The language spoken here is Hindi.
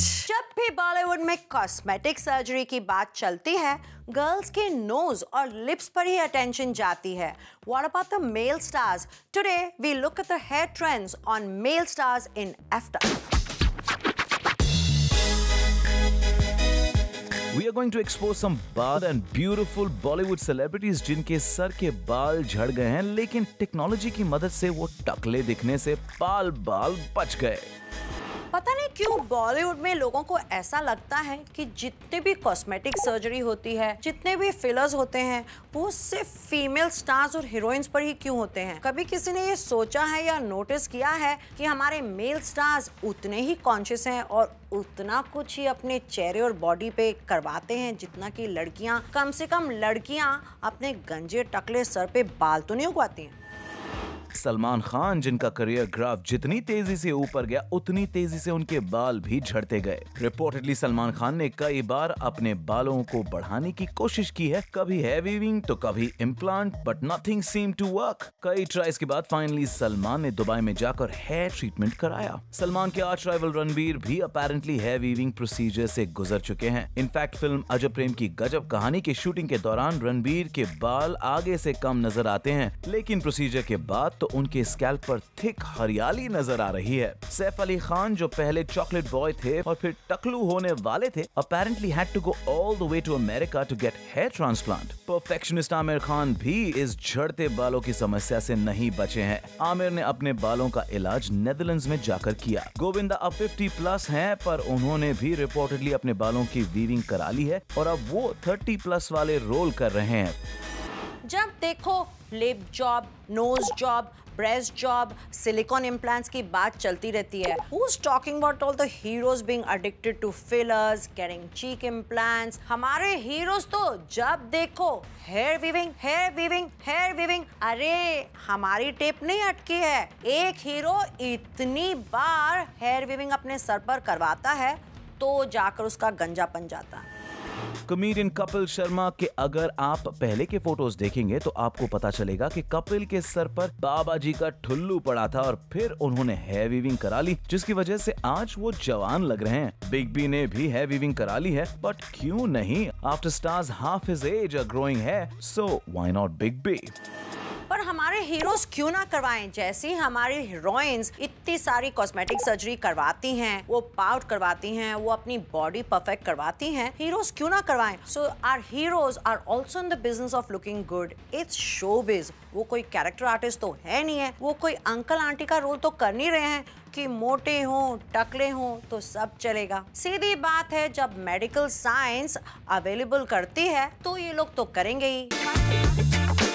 जब भी बॉलीवुड में कॉस्मेटिक सर्जरी की बात चलती है, गर्ल्स के नोज और लिप्स पर ही अटेंशन जाती है। What about the male stars? Today we look at the hair trends on male stars in after. We are going to expose some bald and beautiful Bollywood celebrities जिनके सर के बाल झड़ गए हैं, लेकिन टेक्नोलॉजी की मदद से वो टकले दिखने से बाल बच गए। पता नहीं क्यों बॉलीवुड में लोगों को ऐसा लगता है कि जितने भी कॉस्मेटिक सर्जरी होती है, जितने भी फिलर्स होते हैं, वो सिर्फ फीमेल स्टार्स और हीरोइंस पर ही क्यों होते हैं। कभी किसी ने ये सोचा है या नोटिस किया है कि हमारे मेल स्टार्स उतने ही कॉन्शियस हैं और उतना कुछ ही अपने चेहरे और बॉडी पे करवाते हैं जितना कि लड़कियाँ। कम से कम लड़कियाँ अपने गंजे टकले सर पे बाल तो नहीं उगवाती हैं। सलमान खान, जिनका करियर ग्राफ जितनी तेजी से ऊपर गया उतनी तेजी से उनके बाल भी झड़ते गए। रिपोर्टेडली सलमान खान ने कई बार अपने बालों को बढ़ाने की कोशिश की है, कभी हैवी विंग तो कभी implant, but nothing seem to work. कई ट्राइज के बाद फाइनली सलमान ने दुबई में जाकर हेयर ट्रीटमेंट कराया। सलमान के आर्च राइवल रणबीर भी अपेरेंटली हेयर वीविंग प्रोसीजर से गुजर चुके हैं। इनफैक्ट फिल्म अजब प्रेम की गजब कहानी की शूटिंग के दौरान रणबीर के बाल आगे से कम नजर आते हैं, लेकिन प्रोसीजर के बाद तो उनके स्कैल्प पर थिक हरियाली नजर आ रही है। सैफ अली खान, जो पहले चॉकलेट बॉय थे और फिर टकलू होने वाले थे, apparently had to go all the way to America to get hair transplant. Perfectionist Aamir Khan भी इस झड़ते बालों की समस्या से नहीं बचे हैं। आमिर ने अपने बालों का इलाज नेदरलैंड्स में जाकर किया। गोविंदा अब 50+ है, पर उन्होंने भी रिपोर्टेडली अपने बालों की वीविंग करा ली है और अब वो 30+ वाले रोल कर रहे हैं। जब देखो lip job, nose job, breast job, silicone implants की बात चलती रहती है। Who's talking about all the heroes being addicted to fillers, getting cheek implants? हमारे हीरोज तो जब देखो hair weaving, hair weaving, hair weaving. अरे हमारी टेप नहीं अटकी है। एक हीरो इतनी बार हेयर वीविंग अपने सर पर करवाता है तो जाकर उसका गंजापन जाता है। कॉमेडियन कपिल शर्मा के अगर आप पहले के फोटोज देखेंगे तो आपको पता चलेगा कि कपिल के सर पर बाबा जी का ठुल्लू पड़ा था और फिर उन्होंने हेयर वीविंग करा ली, जिसकी वजह से आज वो जवान लग रहे हैं। बिग बी ने भी हेयर वीविंग करा ली है, बट क्यों नहीं? After stars half his age are growing hair, so why not Big B? पर हमारे हीरोज क्यों ना करवाएं? जैसी हमारी हीरोइंस इतनी सारी कॉस्मेटिक सर्जरी करवाती हैं, वो पाउट करवाती हैं, वो अपनी बॉडी परफेक्ट करवाती हैं, हीरोज क्यों ना करवाएं? So our heroes are also in the business of looking good. It's showbiz. वो कोई कैरेक्टर आर्टिस्ट तो है नहीं है, वो कोई अंकल आंटी का रोल तो कर नहीं रहे हैं कि मोटे हों टकले हों तो सब चलेगा। सीधी बात है, जब मेडिकल साइंस अवेलेबल करती है तो ये लोग तो करेंगे ही।